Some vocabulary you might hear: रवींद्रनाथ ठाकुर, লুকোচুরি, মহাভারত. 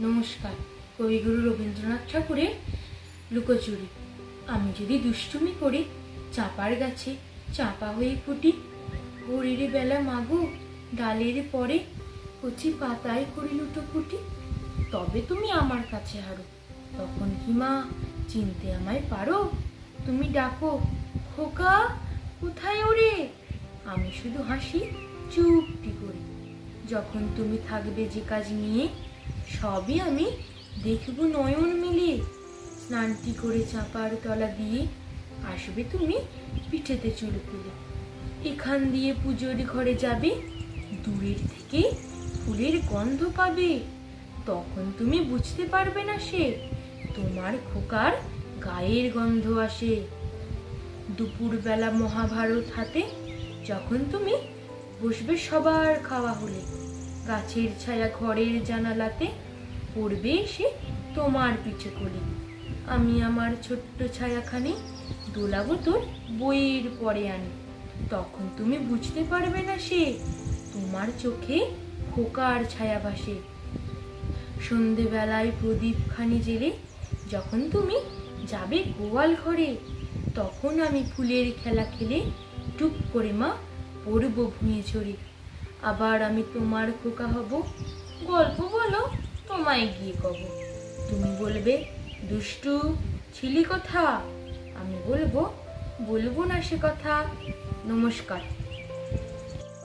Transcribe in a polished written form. नमस्कार कविगुरु रवींद्रनाथ ठाकुर लुकोचुरी। आमी जदि दुष्टुमी करी चापार गाछे चापा हुए फुटी भोरेर बेला मागो डालेर पड़े कचि पाताय करी लुटोपुटी तबे तुमी आमार काछे हारो तखन कि मा चिनते आमाय पारो तुमी डाको खोका कोथाय ओरे आमी शुधु हासि चुपटी करी जखन तुमी थाकबे जे काज निये सबई आमी देखब नयन मिले स्नानटी करे चापार तला दिए आसबे तुमी पिठेते चुल फेले एखान दिए पुजोर घरे जाबे दूरेर थेके फुलेर गन्ध पाबे तखन तुमी बुझते पारबे ना से तोमार खोकार गायेर गन्ध आसे। दुपुर बेला महाभारत हाते जखन तुमी बसबे सबार खावा हले गाछेर छाया घरेर जानालाते पड़बे एसे तोमार पिछे कोले आमी आमार छोट्ट छायाखाने दोलाबो तोर बोइर पड़े आनी तखन तुमी बुझते पारबे ना से तोमार चोखे खोकार छाया भासे। सन्धे बेलाय प्रदीप खानी जेले जखन तुमी जाबे गोवाल घरे तखन आमी फुलेर खेला खेले टुप करे मा पड़ब भुइये झरे आबार आमी तोमार खोका हब गल्प बोलो तोमाय गिये कब तुमी बोलबे दुष्टु छिली कथा आमी बोलबो बोलबो ना से कथा। नमस्कार।